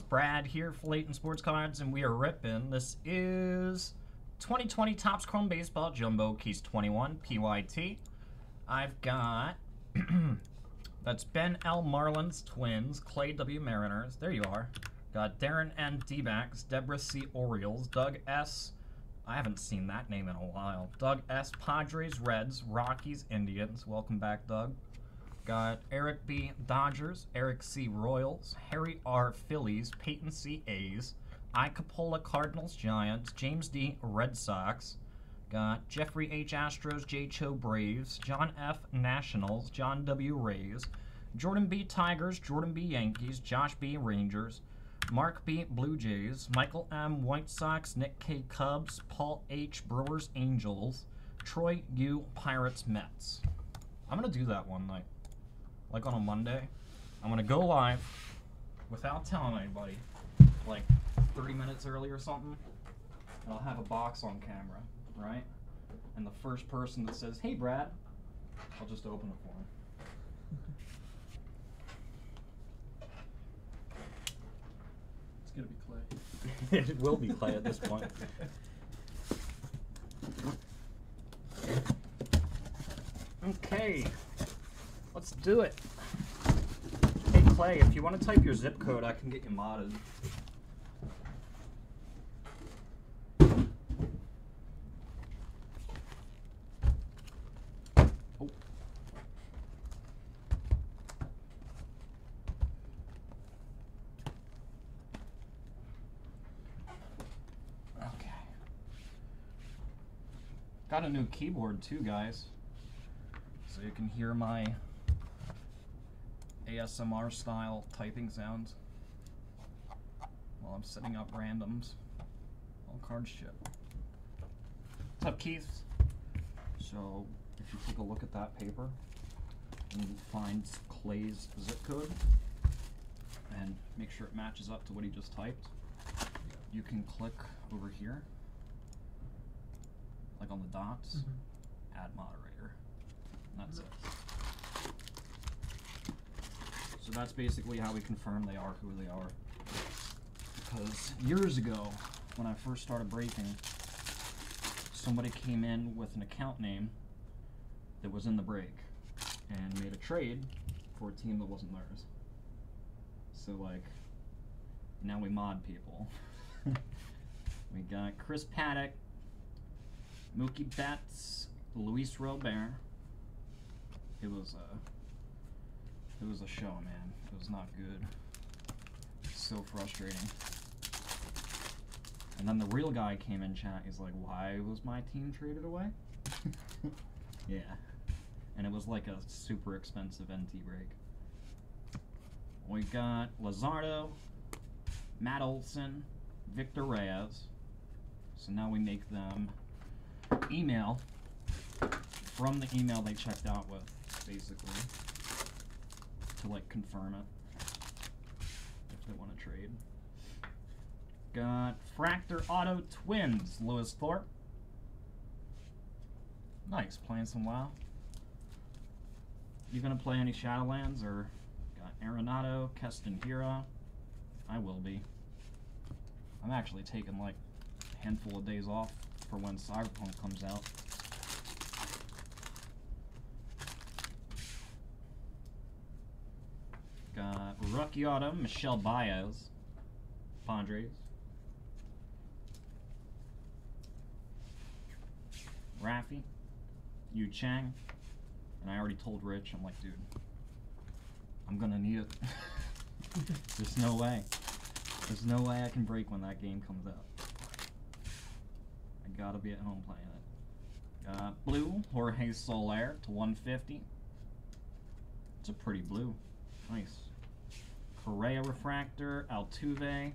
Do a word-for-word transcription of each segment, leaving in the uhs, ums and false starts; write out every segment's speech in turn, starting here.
Chronicles. Brad here for Layton Sports Cards, and we are ripping. This is twenty twenty Topps Chrome Baseball Jumbo Case twenty-one P Y T. I've got that's Ben L. Marlins, Twins, Clay W. Mariners. There you are. Got Darren N. D-backs, Deborah C. Orioles, Doug S. I haven't seen that name in a while. Doug S. Padres, Reds, Rockies, Indians. Welcome back, Doug. Got Eric B. Dodgers, Eric C. Royals, Harry R. Phillies, Peyton C. A's, I. Coppola Cardinals, Giants, James D. Red Sox. Got Jeffrey H. Astros, J. Cho Braves, John F. Nationals, John W. Rays, Jordan B. Tigers, Jordan B. Yankees, Josh B. Rangers, Mark B. Blue Jays, Michael M. White Sox, Nick K. Cubs, Paul H. Brewers Angels, Troy U. Pirates Mets. I'm going to do that one night. Like on a Monday. I'm going to go live without telling anybody, like thirty minutes early or something, and I'll have a box on camera, right? And the first person that says, hey Brad, I'll just open it for him. It's going to be clay. It will be clay at this point. Okay. Let's do it. Hey Clay, if you want to type your zip code, I can get you modded. Oh. Okay. Got a new keyboard too, guys. So you can hear my A S M R style typing sounds while I'm setting up randoms on card ship. What's up, Keith? So if you take a look at that paper and you find Clay's zip code and make sure it matches up to what he just typed, you can click over here, like on the dots, mm-hmm. Add moderator, and that's it. So that's basically how we confirm they are who they are. Because years ago, when I first started breaking, somebody came in with an account name that was in the break and made a trade for a team that wasn't theirs. So like, now we mod people. We got Chris Paddock, Mookie Betts, Luis Robert. It was a... Uh, It was a show, man. It was not good. So frustrating. And then the real guy came in chat. He's like, why was my team traded away? Yeah. And it was like a super expensive N T break. We got Lizardo, Matt Olson, Victor Reyes. So now we make them email from the email they checked out with, basically, to like confirm it if they want to trade. Got Fractor Auto Twins, Lewis Thorpe. Nice, playing some WoW. You gonna play any Shadowlands? Or got Arenado, Keston Hira. I will be. I'm actually taking like a handful of days off for when Cyberpunk comes out. Uh, Rookie Auto, Michelle Bios, Padres. Raffy, Yu Chang. And I already told Rich, I'm like, dude, I'm gonna need it. There's no way. There's no way I can break when that game comes out. I gotta be at home playing it. Uh, blue, Jorge Soler to one fifty. It's a pretty blue. Nice. Correa Refractor, Altuve.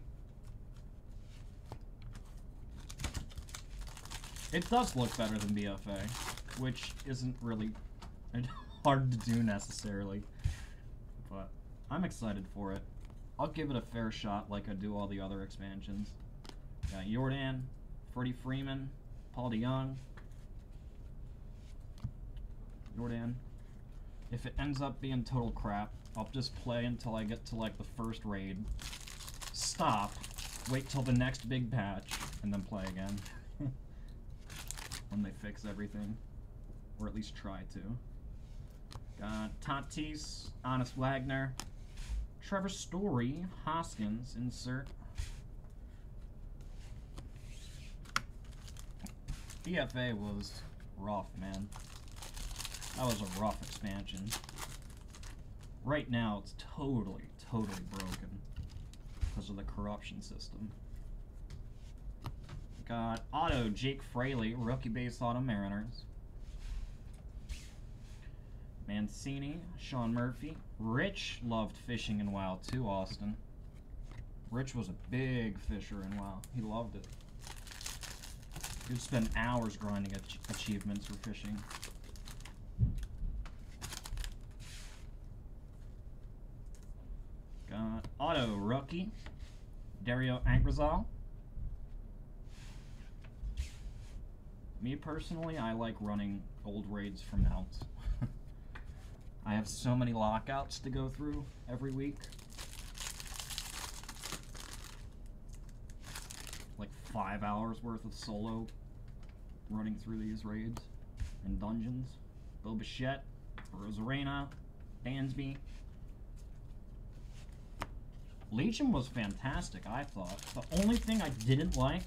It does look better than B F A, which isn't really hard to do necessarily, but I'm excited for it. I'll give it a fair shot like I do all the other expansions. Got Jordan, Freddie Freeman, Paul DeYoung. Jordan. If it ends up being total crap, I'll just play until I get to like the first raid, stop, wait till the next big patch, and then play again. When they fix everything. Or at least try to. Got Tatis, Honest Wagner, Trevor Story, Hoskins, insert. B F A was rough, man. That was a rough expansion. Right now, it's totally, totally broken because of the corruption system. Got auto Jake Fraley, rookie base auto Mariners. Mancini, Sean Murphy. Rich loved fishing in WoW too, Austin. Rich was a big fisher in WoW. He loved it. You'd spend hours grinding ach achievements for fishing. Got auto rookie, Dario Angrizal. Me personally, I like running old raids from out. I have so many lockouts to go through every week. Like five hours worth of solo running through these raids and dungeons. Beau Bichette, Rosarena, Dansby. Legion was fantastic, I thought. The only thing I didn't like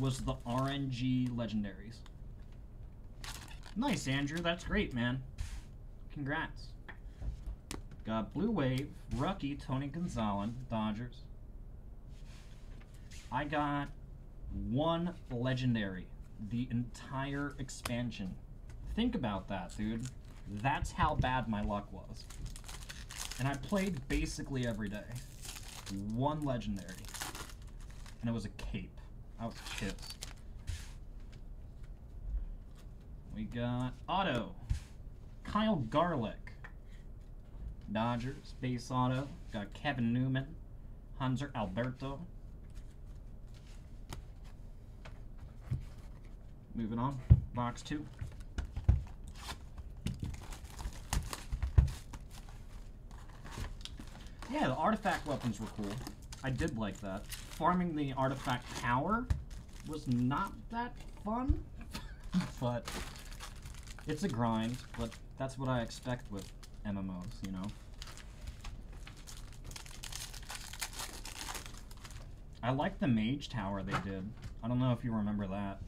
was the R N G legendaries. Nice, Andrew. That's great, man. Congrats. Got Blue Wave, rookie Tony Gonzalez, Dodgers. I got one legendary the entire expansion. Think about that, dude. That's how bad my luck was. And I played basically every day. One legendary. And it was a cape. I was pissed. We got auto Kyle Garlick, Dodgers, base auto. Got Kevin Newman, Hanser Alberto. Moving on, box two. Yeah, the artifact weapons were cool. I did like that. Farming the artifact tower was not that fun, but it's a grind, but that's what I expect with M M Os, you know? I like the mage tower they did. I don't know if you remember that.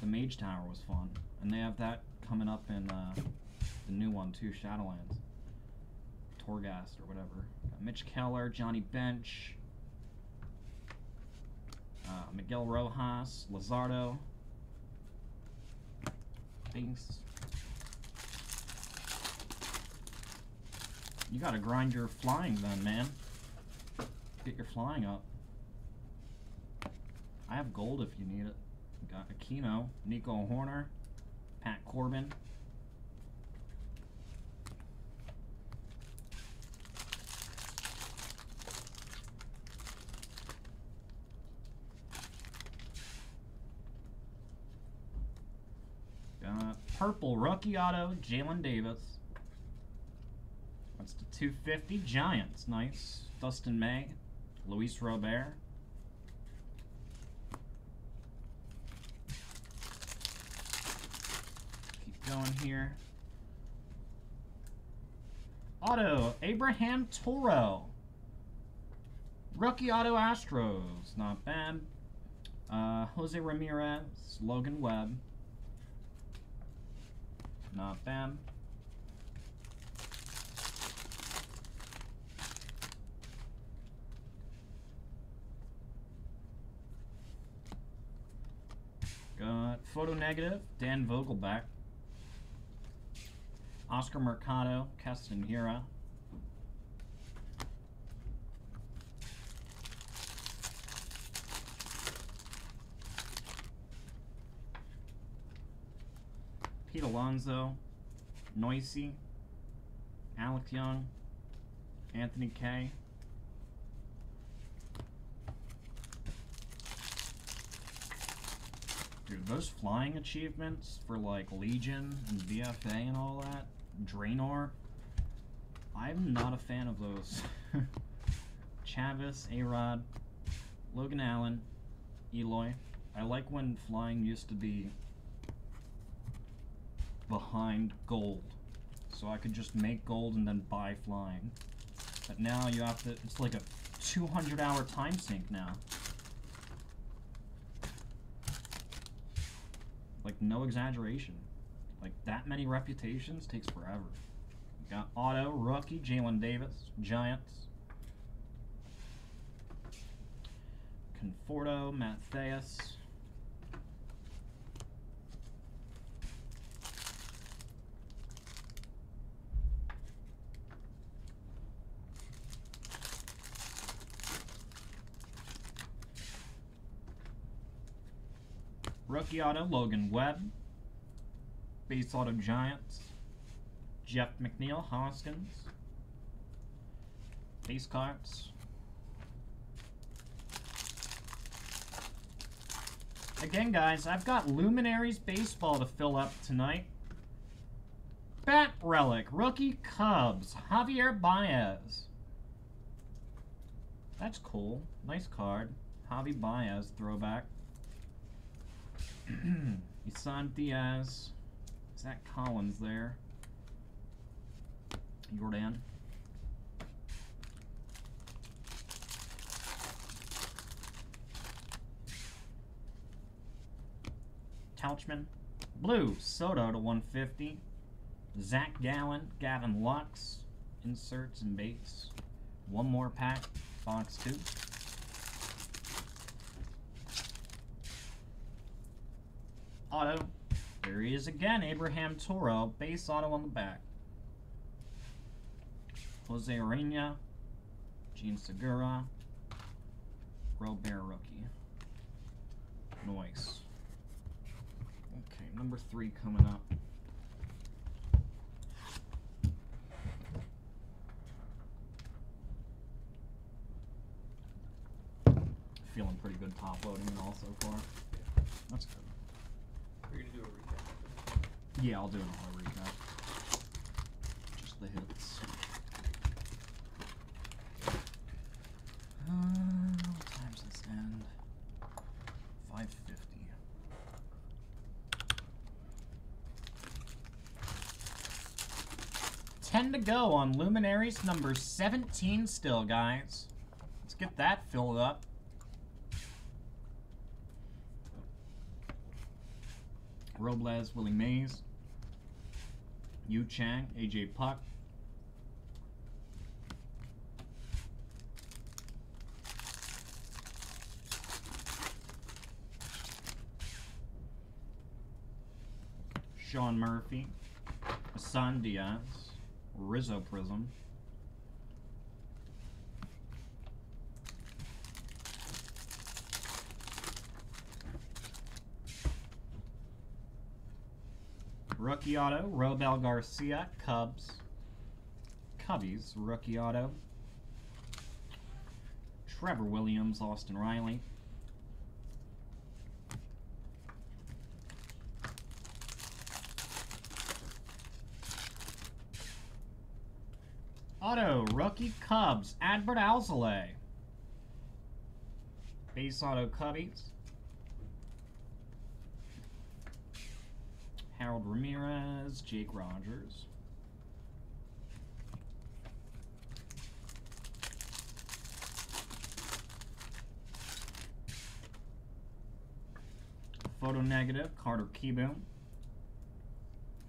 The mage tower was fun. And they have that coming up in uh, the new one too, Shadowlands. Torghast or whatever. Got Mitch Keller, Johnny Bench, uh, Miguel Rojas, Lizardo. Things. You gotta grind your flying then, man. Get your flying up. I have gold if you need it. Got Aquino, Nico Horner, Pat Corbin. Purple rookie auto, Jalen Davis. That's the two fifty. Giants, nice. Dustin May, Luis Robert. Keep going here. Auto, Abraham Toro. Rookie auto, Astros, not bad. Uh, Jose Ramirez, Logan Webb. Not bad. Got photo negative, Dan Vogelback, Oscar Mercado, Castanera. Pete Alonso, Noisy, Alex Young, Anthony Kay. Dude, those flying achievements for like Legion and V F A and all that, Draenor, I'm not a fan of those. Chavis, A-Rod, Logan Allen, Eloy. I like when flying used to be behind gold. So I could just make gold and then buy flying. But now you have to, it's like a two hundred hour time sink now. Like, no exaggeration. Like, that many reputations takes forever. You got Otto, Rookie, Jalen Davis, Giants. Conforto, Matthias. Rookie auto, Logan Webb. Base auto, Giants. Jeff McNeil, Hoskins. Base cards. Again, guys, I've got Luminaries Baseball to fill up tonight. Bat Relic, Rookie Cubs, Javier Baez. That's cool. Nice card. Javi Baez throwback. Isan Diaz. Is that Collins there? Jordan. Tauchman. Blue. Soto to one fifty. Zach Gallen. Gavin Lux. Inserts and base. One more pack. Box two. Auto. There he is again, Abraham Toro, base auto on the back. Jose Ureña, Gene Segura, Robert rookie. Nice. Okay, number three coming up. Feeling pretty good top loading and all so far. That's good. You're gonna do a recap after that? Yeah, I'll do an all recap. Just the hits. Uh, what time does this end? five fifty. ten to go on Luminaries number seventeen still, guys. Let's get that filled up. Robles, Willie Mays, Yu Chang, A J Puck, Sean Murphy, Hassan Diaz, Rizzo Prism, Rookie auto, Robel Garcia, Cubs. Cubbies, rookie auto. Trevor Williams, Austin Riley. Auto, rookie Cubs, Adbert Alzolay. Base auto, Cubbies. Harold Ramirez, Jake Rogers. Photo negative, Carter Kieboom.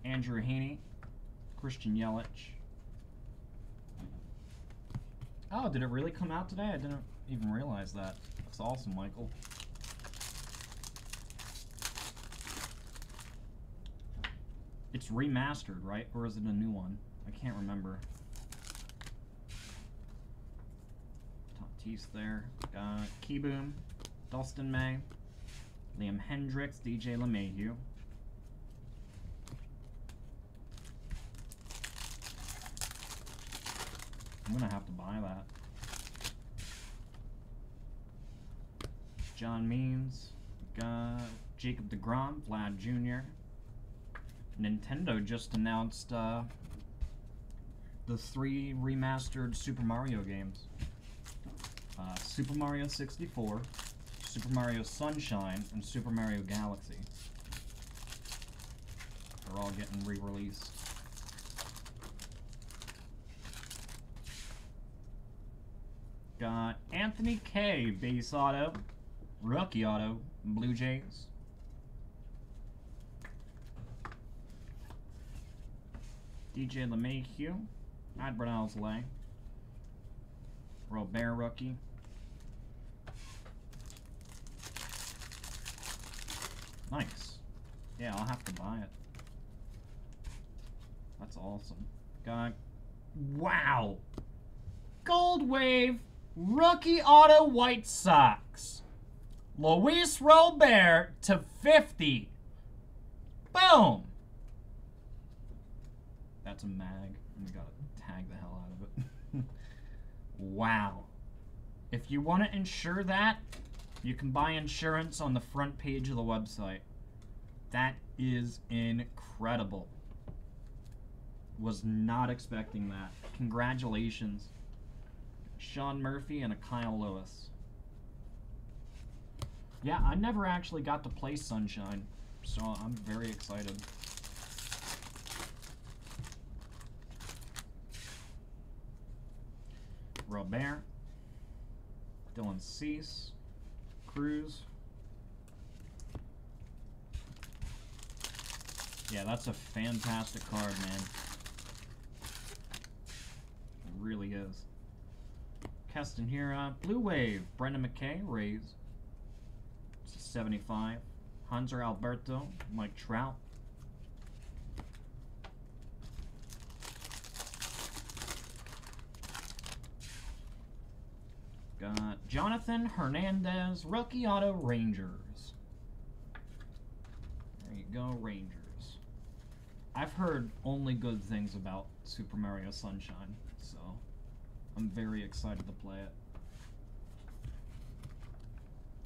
Andrew Haney, Christian Yelich. Oh, did it really come out today? I didn't even realize that. That's awesome, Michael. It's remastered, right? Or is it a new one? I can't remember. Tatis there. Uh, Kieboom, Dustin May, Liam Hendricks, D J LeMahieu. I'm gonna have to buy that. John Means, uh, Jacob DeGrom, Vlad Junior Nintendo just announced uh, the three remastered Super Mario games. Super Mario sixty-four, Super Mario Sunshine, and Super Mario Galaxy. They're all getting re-released. Got Anthony K, base auto, rookie auto, Blue Jays. D J LeMahieu, Adbert Owsley, Robert rookie. Nice. Yeah, I'll have to buy it. That's awesome. Got, wow! Gold Wave, rookie auto White Sox. Luis Robert to fifty. Boom! That's a mag. We gotta tag the hell out of it. Wow. If you want to insure that, you can buy insurance on the front page of the website. That is incredible. Was not expecting that. Congratulations. Sean Murphy and a Kyle Lewis. Yeah, I never actually got to play Sunshine, so I'm very excited. Robert, Dylan Cease, Cruz. Yeah, that's a fantastic card, man. It really is. Keston here, uh, Blue Wave, Brendan McKay, Rays. seventy-five. Hanser Alberto, Mike Trout. Got Jonathan Hernandez, rookie auto, Rangers. There you go, Rangers. I've heard only good things about Super Mario Sunshine, so I'm very excited to play it.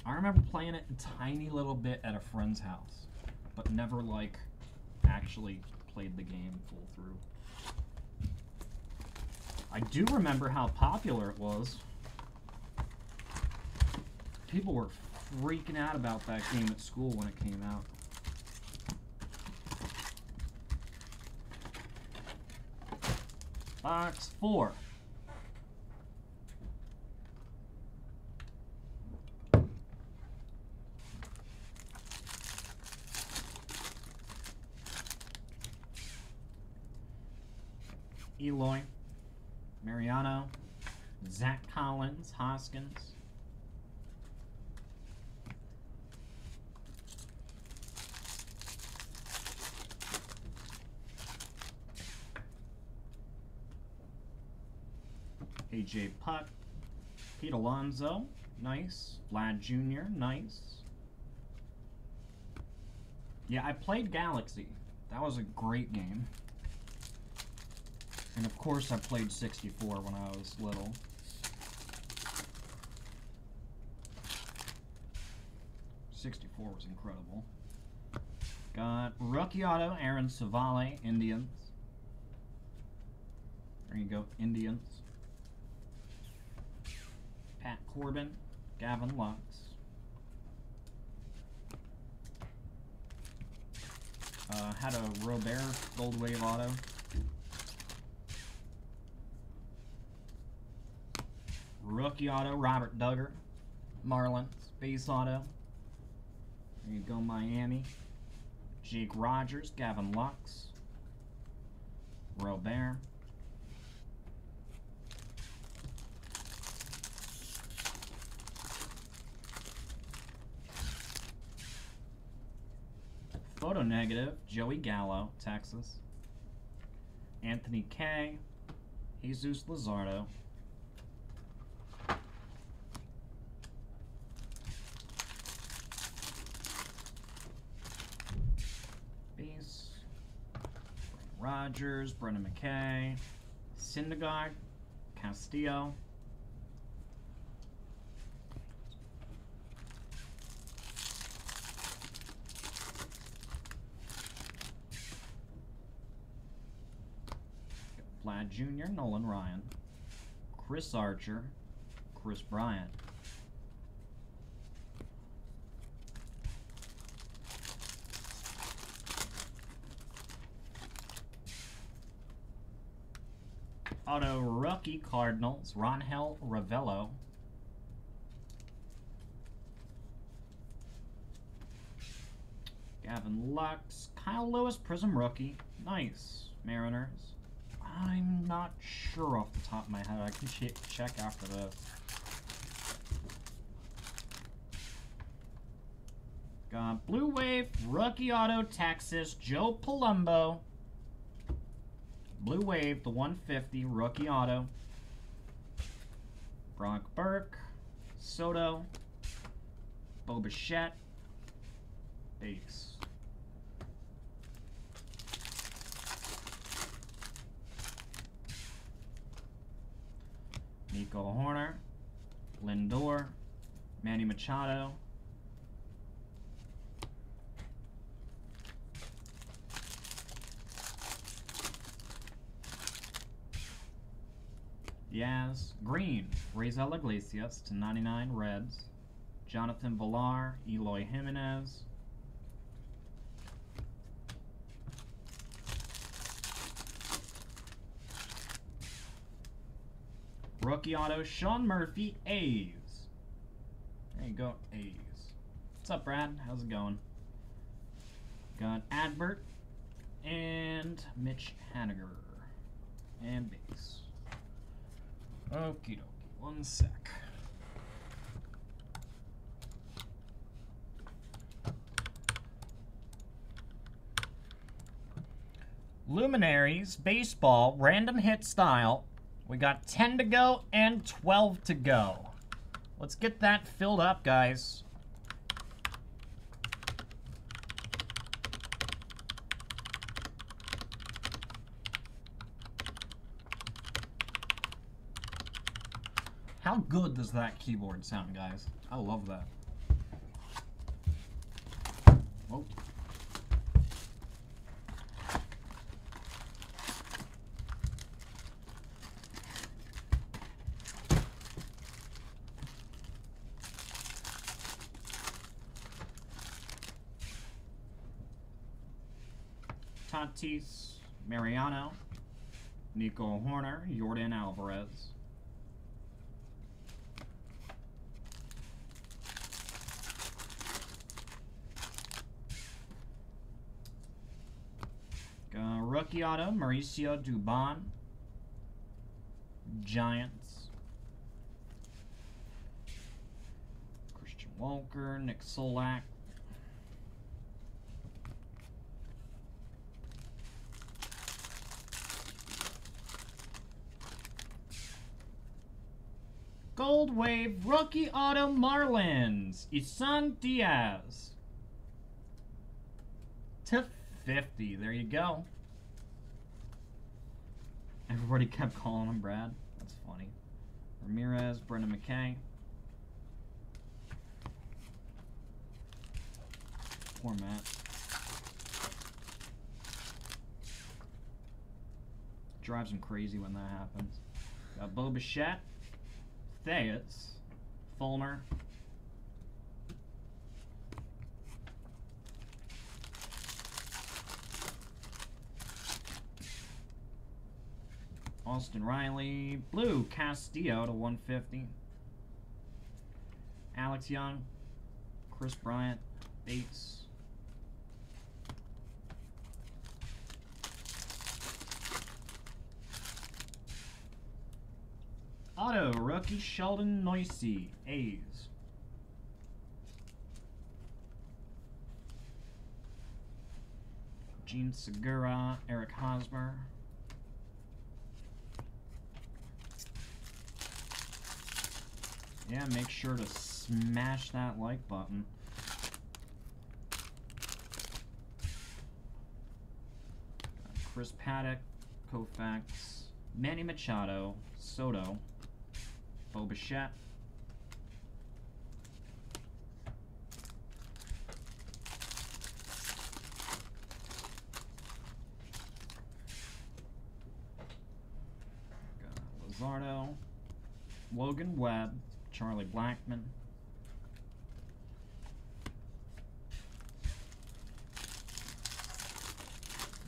I remember playing it a tiny little bit at a friend's house, but never, like, actually played the game full through. I do remember how popular it was. People were freaking out about that game at school when it came out. Box four. Eloy, Mariano, Zach Collins, Hoskins. A J Puck, Pete Alonso, nice. Vlad Junior, nice. Yeah, I played Galaxy. That was a great game. And of course I played sixty-four when I was little. sixty-four was incredible. Got rookie auto, Aaron Savale, Indians. There you go, Indians. Pat Corbin, Gavin Lux. Uh, had a Robert Gold Wave auto. Rookie auto, Robert Duggar. Marlins, base auto. There you go, Miami. Jake Rogers, Gavin Lux. Robert. Photo negative, Joey Gallo, Texas. Anthony K, Jesus Luzardo. Base. Rogers, Brendan McKay, Syndergaard, Castillo. Vlad Junior, Nolan Ryan, Chris Archer, Chris Bryant. Auto Rookie Cardinals, Ronhel Ravello. Gavin Lux, Kyle Lewis, Prism Rookie. Nice, Mariners. I'm not sure off the top of my head. I can ch check after this. Got Blue Wave, Rookie Auto, Texas, Joe Palumbo. Blue Wave, the one fifty, Rookie Auto. Brock Burke, Soto, Bo Bichette, Ace. Nico Horner, Lindor, Manny Machado, Yaz, Green, Raisel Iglesias to ninety-nine, Reds, Jonathan Villar, Eloy Jimenez, Rookie Auto, Sean Murphy, A's. There you go, A's. What's up, Brad? How's it going? Got Adbert and Mitch Haniger. And base. Okie dokie. One sec. Luminaries Baseball, random hit style. We got ten to go and twelve to go. Let's get that filled up, guys. How good does that keyboard sound, guys? I love that. Whoa. Tatis, Mariano, Nico Horner, Jordan Alvarez. Got Rookie Auto, Mauricio Dubon, Giants. Christian Walker, Nick Solak. Gold Wave, Rookie Auto, Marlins, Isan Diaz. to fifty, there you go. Everybody kept calling him Brad. That's funny. Ramirez, Brendan McKay. Poor Matt. Drives him crazy when that happens. Got Bo Bichette. Theus, Fulmer, Austin Riley, Blue Castillo to one fifty, Alex Young, Chris Bryant, Bates. Auto, Rookie Sheldon Noisy, A's. Gene Segura, Eric Hosmer. Yeah, make sure to smash that like button. Got Chris Paddock, Koufax, Manny Machado, Soto. Bo Bichette. Got Luzardo, Logan Webb, Charlie Blackman.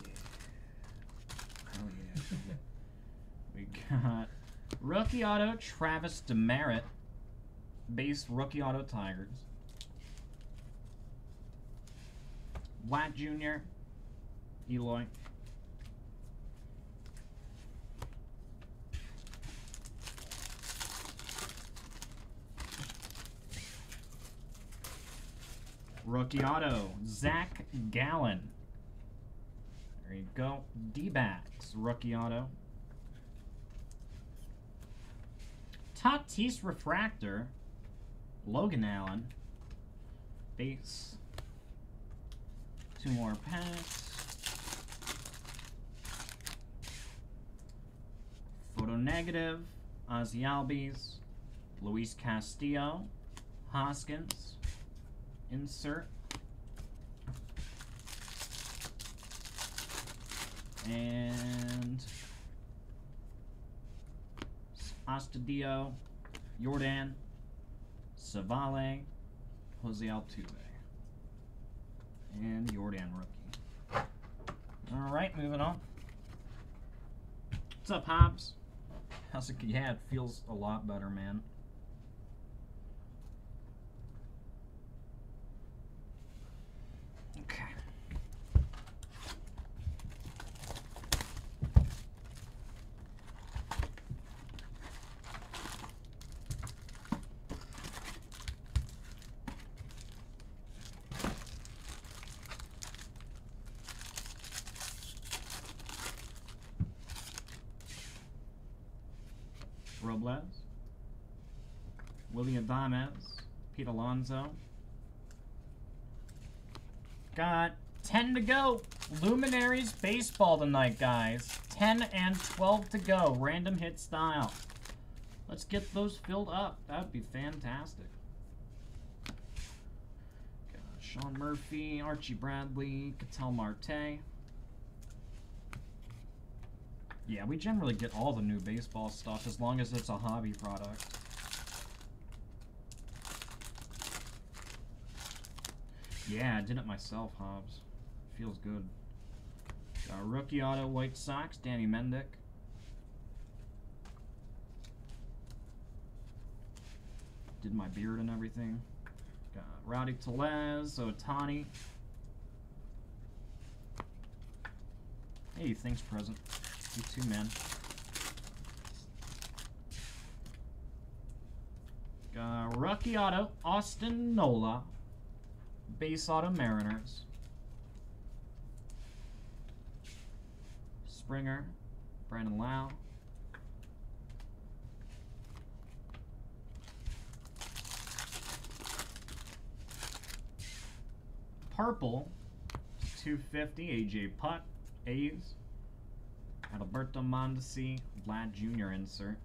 Yeah. Oh yeah. We Rookie auto, Travis Demerit. Base rookie auto, Tigers. Watt Junior, Eloy. Rookie auto, Zach Gallen. There you go. D-backs, rookie auto. Tatis refractor, Logan Allen. Base. Two more packs. Photo negative, Ozzy Albies, Luis Castillo, Hoskins. Insert. And Astadio, Jordan, Savale, Jose Altuve. And Jordan rookie. Alright, moving on. What's up, Hobbs? How's it? Yeah, it feels a lot better, man. Robles, William Adames, Pete Alonso. Got ten to go. Luminaries baseball tonight, guys. ten and twelve to go. Random hit style. Let's get those filled up. That would be fantastic. Got Sean Murphy, Archie Bradley, Ketel Marte. Yeah, we generally get all the new baseball stuff as long as it's a hobby product. Yeah, I did it myself, Hobbs. Feels good. Got a rookie auto, White Sox, Danny Mendick. Did my beard and everything. Got Rowdy Tellez, Ohtani. Hey, thanks, present. You too, man. Uh, rookie auto, Austin Nola. Base auto, Mariners. Springer, Brandon Lau. Purple, two fifty, A J Putt, A's. Alberto Mondesi, Vlad Junior insert.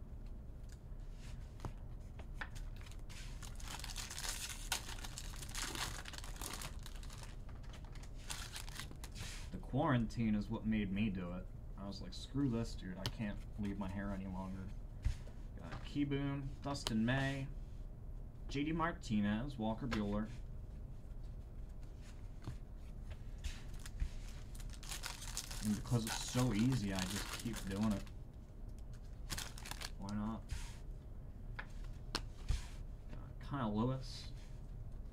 The quarantine is what made me do it. I was like, screw this, dude. I can't leave my hair any longer. Got Keyboom, Dustin May, J D Martinez, Walker Bueller. And because it's so easy, I just keep doing it. Why not? Got Kyle Lewis.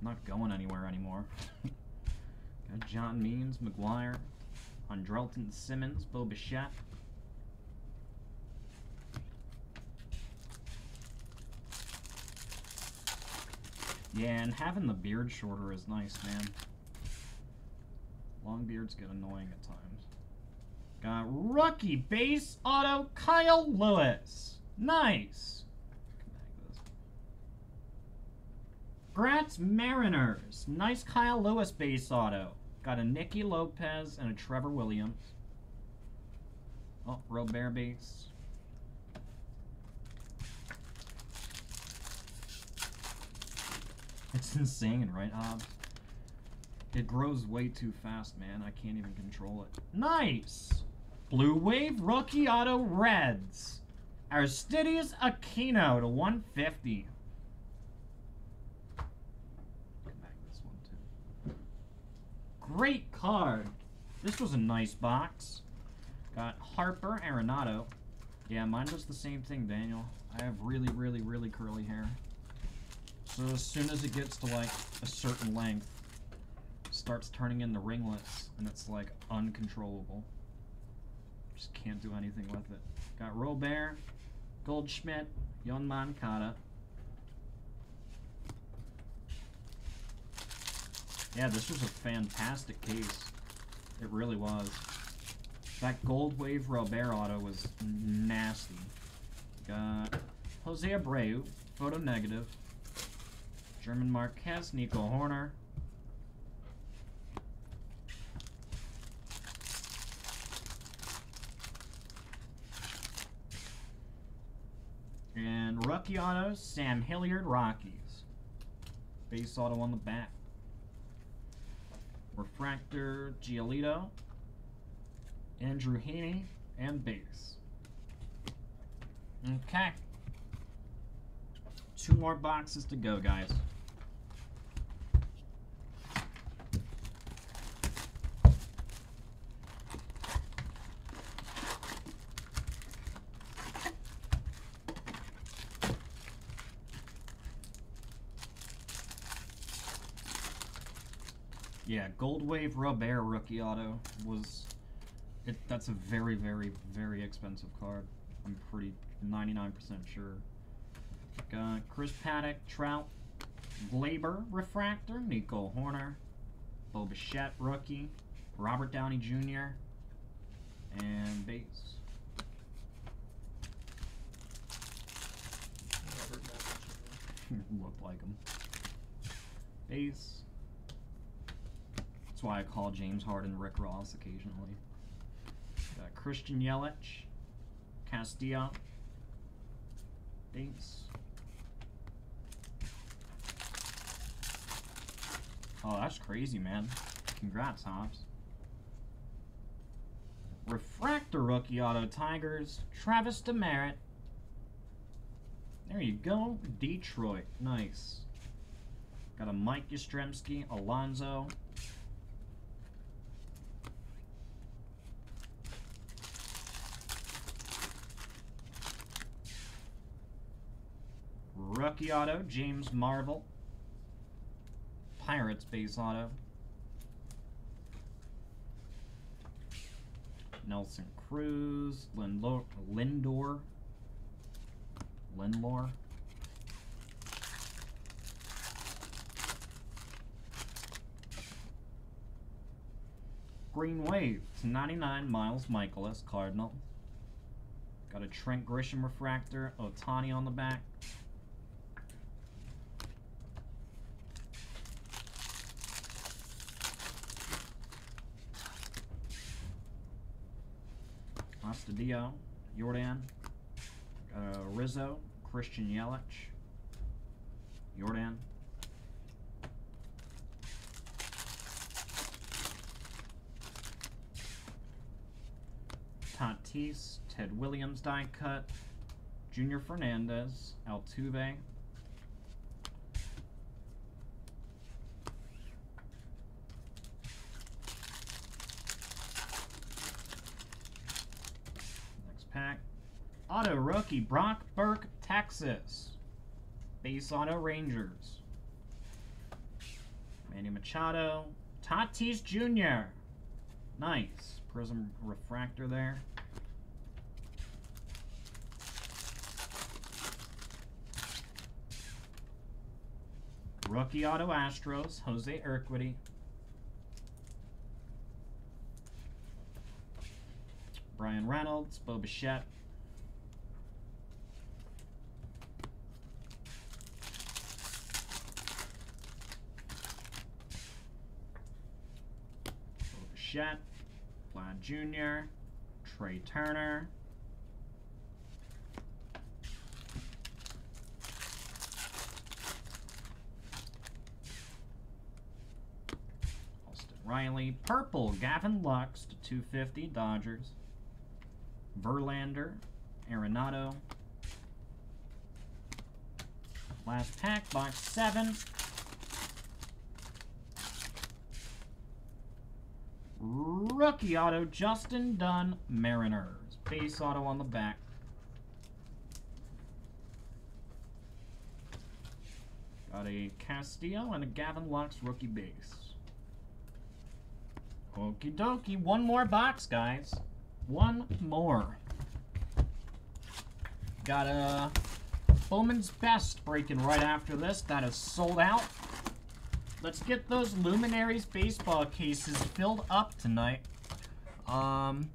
Not going anywhere anymore. Got John Means, McGuire, Andrelton Simmons, Bo Bichette. Yeah, and having the beard shorter is nice, man. Long beards get annoying at times. Got rookie base auto, Kyle Lewis. Nice. Gratz Mariners. Nice Kyle Lewis base auto. Got a Nicky Lopez and a Trevor Williams. Oh, Robert base. It's insane, right, Hobbs? It grows way too fast, man. I can't even control it. Nice! Blue Wave Rookie Auto Reds. Aristides Aquino to one fifty. Come back to this one, too. Great card. This was a nice box. Got Harper Arenado, Yeah, mine does the same thing, Daniel. I have really, really, really curly hair. So as soon as it gets to, like, a certain length, it starts turning into ringlets, and it's, like, uncontrollable. Just can't do anything with it. Got Robert, Goldschmidt, Yon Mankata. Yeah, this was a fantastic case. It really was. That Gold Wave Robert auto was nasty. Got Jose Abreu, photo negative. German Marquez, Nico Horner. And rookie autos, Sam Hilliard, Rockies. Base auto on the back. Refractor, Giolito. Andrew Heaney, and base. Okay. Two more boxes to go, guys. Yeah, Gold Wave Robert rookie auto was... It, that's a very, very, very expensive card. I'm pretty ninety-nine percent sure. Got Chris Paddock, Trout, Glaber, Refractor, Nico Horner, Bo Bichette, rookie, Robert Downey Junior, and base. Robert Downey Junior Looked like him. Base. That's why I call James Harden Rick Ross occasionally. Got Christian Yelich, Castillo, base. Oh, that's crazy, man. Congrats, Hobbs. Refractor rookie auto Tigers, Travis DeMerritt. There you go, Detroit. Nice. Got a Mike Yastrzemski, Alonzo. Rookie auto, James Marvel. Pirates base auto. Nelson Cruz, Lindor, Lindor. Lindor. Green Wave, ninety-nine, Miles Michaelis, Cardinal. Got a Trent Grisham refractor, Otani on the back. Dio, Jordan, uh, Rizzo, Christian Yelich, Jordan. Tatis, Ted Williams die cut, Junior Fernandez, Altuve. Auto rookie, Brock Burke, Texas. Base auto, Rangers. Manny Machado, Tatis Junior Nice. Prism refractor there. Rookie auto, Astros, Jose Urquidy. Brian Reynolds, Bo Bichette. Jet, Vlad Junior, Trey Turner, Austin Riley, purple Gavin Lux to two fifty, Dodgers, Verlander, Arenado. Last pack, box seven. Rookie auto, Justin Dunn, Mariners. Base auto on the back. Got a Castillo and a Gavin Lux rookie base. Okie dokie. One more box, guys. One more. Got a Bowman's Best breaking right after this. That is sold out. Let's get those Luminaries baseball cases filled up tonight. Um,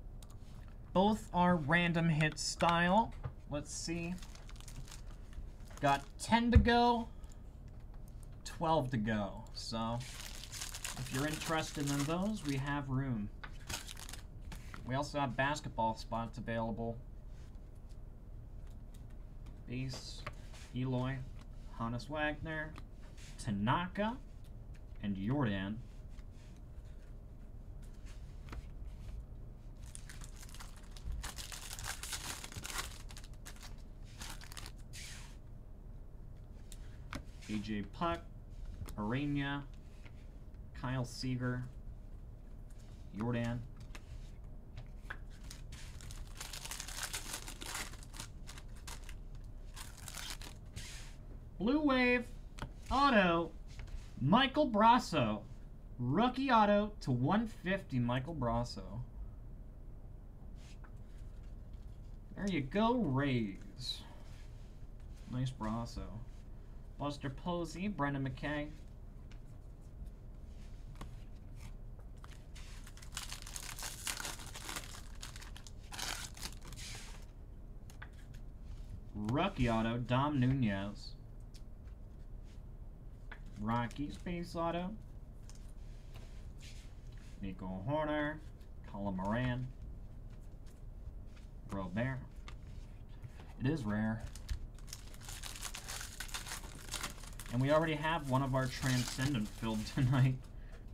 both are random hit style. Let's see. Got ten to go, twelve to go. So, if you're interested in those, we have room. We also have basketball spots available. Ace, Eloy, Hannes Wagner, Tanaka, and Jordan. A J Puck, Arena, Kyle Seager, Jordan. Blue Wave, auto, Michael Brasso. Rookie auto to one fifty, Michael Brasso. There you go, Rays. Nice Brasso. Buster Posey, Brendan McKay. Rookie auto, Dom Nunez. Rockies base auto, Nico Horner, Colin Moran, Robert. It is rare. And we already have one of our Transcendent filled tonight,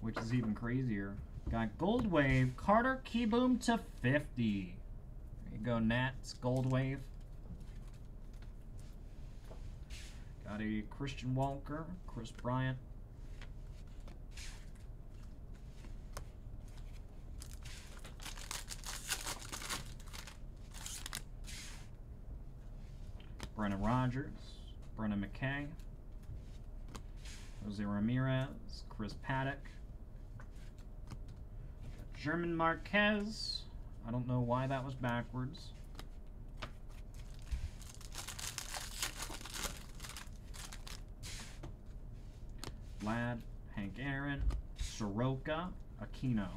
which is even crazier. Got Gold Wave, Carter Keyboom to fifty. There you go, Nats, Gold Wave. Got a Christian Walker, Chris Bryant. Brennan Rogers, Brennan McKay. Jose Ramirez, Chris Paddock. German Marquez. I don't know why that was backwards. Ladd, Hank Aaron, Soroka, Aquino.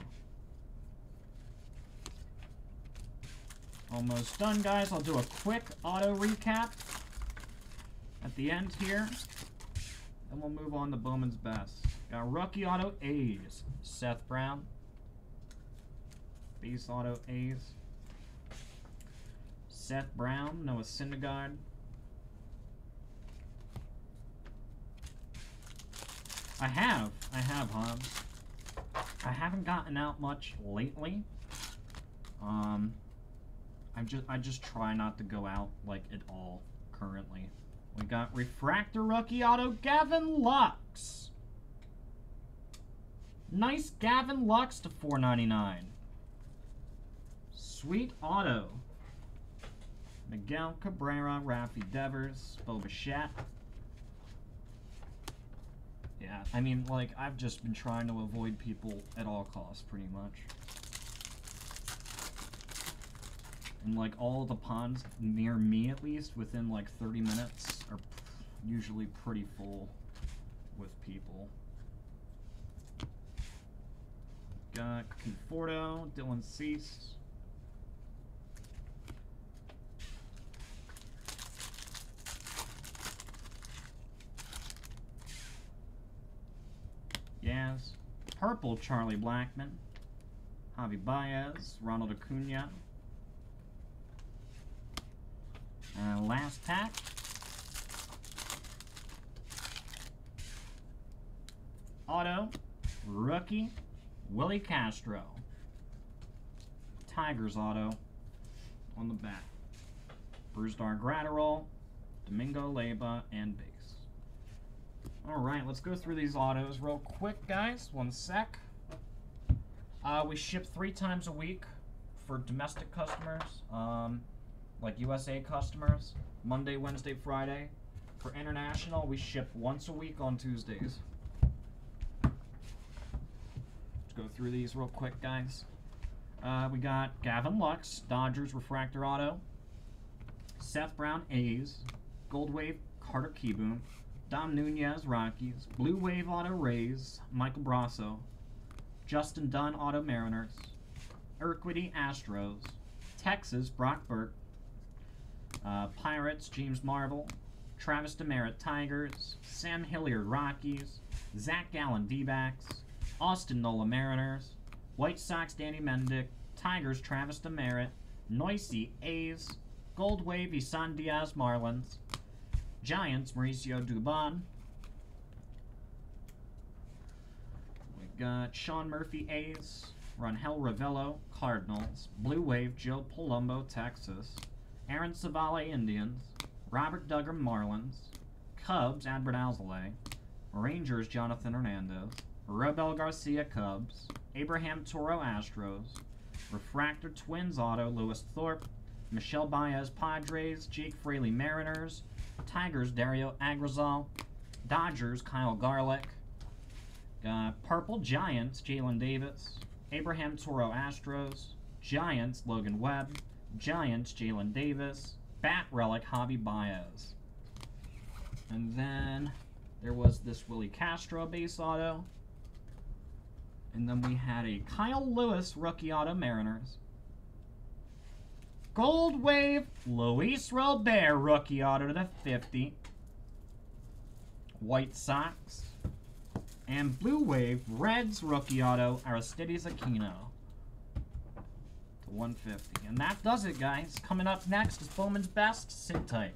Almost done, guys. I'll do a quick auto recap at the end here, and we'll move on to Bowman's Best. Got rookie auto A's, Seth Brown. Base auto A's, Seth Brown, Noah Syndergaard. I have. I have, Hobbs. I haven't gotten out much lately. Um, I'm just, I just try not to go out, like, at all currently. We got Refractor Rookie Auto Gavin Lux. Nice Gavin Lux to four ninety-nine. Sweet Auto. Miguel Cabrera, Rafi Devers, Bo Bichette. Yeah, I mean, like, I've just been trying to avoid people at all costs, pretty much. And, like, all the ponds near me, at least, within, like, thirty minutes, are usually pretty full with people. Got Conforto, Dylan Cease. Yes. Purple Charlie Blackman, Javi Baez, Ronald Acuna, and last pack, auto, rookie, Willie Castro, Tigers auto on the back, Bruce Dar Gratterall, Domingo Leyva, and Big. Alright, let's go through these autos real quick, guys. One sec. Uh, we ship three times a week for domestic customers, um, like U S A customers, Monday, Wednesday, Friday. For international, we ship once a week on Tuesdays. Let's go through these real quick, guys. Uh, we got Gavin Lux, Dodgers Refractor Auto. Seth Brown, A's. Gold Wave, Carter Kieboom. Dom Nunez, Rockies. Blue Wave, Auto Rays. Michael Brasso. Justin Dunn, Auto Mariners. Urquidy, Astros. Texas, Brock Burke. Uh, Pirates, James Marvel. Travis Demerit, Tigers. Sam Hilliard, Rockies. Zach Gallen, D-backs. Austin Nola, Mariners. White Sox, Danny Mendick. Tigers, Travis Demerit. Noisy, A's. Gold Wave, Isan Diaz, Marlins. Giants, Mauricio Dubon. We got Sean Murphy, A's. Rangel Ravelo, Cardinals. Blue Wave, Joe Palumbo, Texas. Aaron Savala, Indians. Robert Duggar, Marlins. Cubs, Adbert Alzolay. Rangers, Jonathan Hernandez. Robel Garcia, Cubs. Abraham Toro, Astros. Refractor, Twins Auto, Lewis Thorpe. Michelle Baez, Padres. Jake Fraley, Mariners. Tigers, Dario Agrizal. Dodgers, Kyle Garlick. Uh, Purple, Giants, Jalen Davis. Abraham Toro, Astros. Giants, Logan Webb. Giants, Jalen Davis. Bat Relic, Javi Baez. And then there was this Willie Castro base auto. And then we had a Kyle Lewis rookie auto Mariners. Gold Wave, Luis Robert rookie auto to fifty. White Sox. And Blue Wave, Reds rookie auto, Aristides Aquino. one fifty. And that does it, guys. Coming up next is Bowman's Best. Sit tight.